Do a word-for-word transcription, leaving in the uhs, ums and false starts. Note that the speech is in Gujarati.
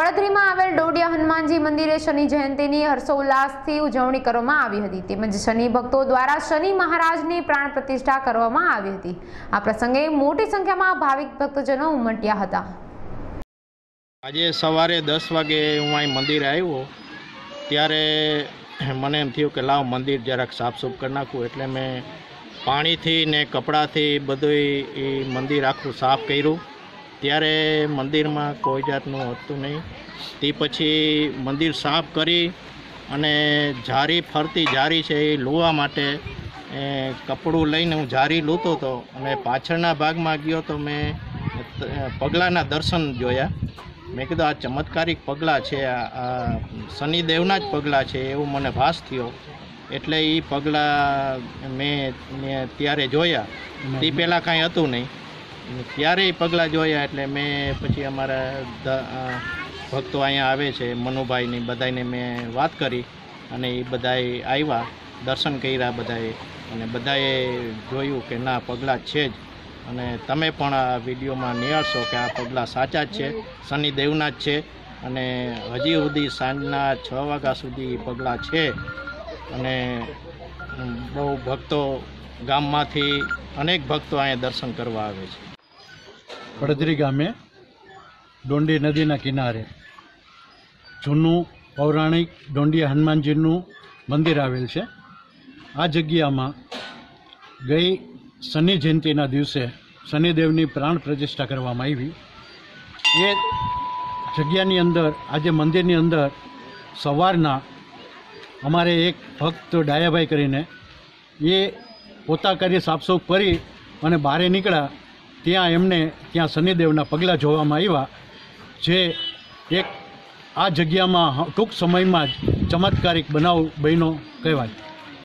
પાદરીમાં આવેલ ડોડિયા હનુમાનજી મંદિરે શનિ જયંતિની હર્ષોલ્લાસથી ઉજવણી કરવામાં આવી હતી તેમજ શનિ ભક્તો દ્વારા શનિ મહારાજની પ્રાણ પ્રતિષ્ઠા કરવામાં આવી હતી। આ પ્રસંગે મોટી સંખ્યામાં ભાવિક ભક્તજનો ઉમટ્યા હતા। આજે સવારે દસ વાગે હું અહીં મંદિર આવ્યો ત્યારે મને એમ થયું કે લાવ મંદિર જરાક સાફસૂફ કરી નાખું, એટલે મેં પાણીથી ને કપડાથી બધું એ મંદિર આખું સાફ કર્યું। ત્યારે મંદિરમાં કોઈ જાતનું હતું નહીં, તે પછી મંદિર સાફ કરી અને જારી ફરતી જારી છે એ લોવા માટે એ કપડું લઈને હું જારી લૂંતો હતો અને પાછળના ભાગમાં ગયો તો મેં પગલાંના દર્શન જોયા। મેં કીધું આ ચમત્કારિક પગલાં છે, આ શનિદેવના જ પગલાં છે એવું મને ભાસ થયો, એટલે એ પગલાં મેં ત્યારે જોયા, તે પહેલાં કાંઈ હતું નહીં, ત્યારે એ પગલાં જોયા એટલે મેં પછી અમારા ભક્તો અહીંયા આવે છે મનુભાઈની બધાને મેં વાત કરી અને એ બધાએ આવ્યા, દર્શન કર્યા બધાએ, અને બધાએ જોયું કે ના પગલાં છે જ, અને તમે પણ આ વિડીયોમાં નિહાળશો કે આ પગલાં સાચા જ છે, શનિદેવના જ છે, અને હજી સુધી સાંજના છ વાગ્યા સુધી પગલાં છે। અને બહુ ભક્તો ગામમાંથી અનેક ભક્તો અહીંયા દર્શન કરવા આવે છે। પડધરી ગામે ડોંડી નદીના કિનારે જૂનું પૌરાણિક ડોંડિયા હનુમાનજીનું મંદિર આવેલ છે। આ જગ્યામાં ગઈ શનિ જયંતિના દિવસે શનિદેવની પ્રાણ પ્રતિષ્ઠા કરવામાં આવી। એ જગ્યાની અંદર આજે મંદિરની અંદર સવારના અમારે એક ભક્ત ડાયાભાઈ કરીને એ પોતા કરી સાફસૂફ કરી અને બહાર નીકળ્યા, ત્યાં એમને ત્યાં શનિદેવના પગલાં જોવામાં આવ્યા, જે એક આ જગ્યામાં ટૂંક સમયમાં જ ચમત્કારિક બનાવ બન્યો કહેવાય।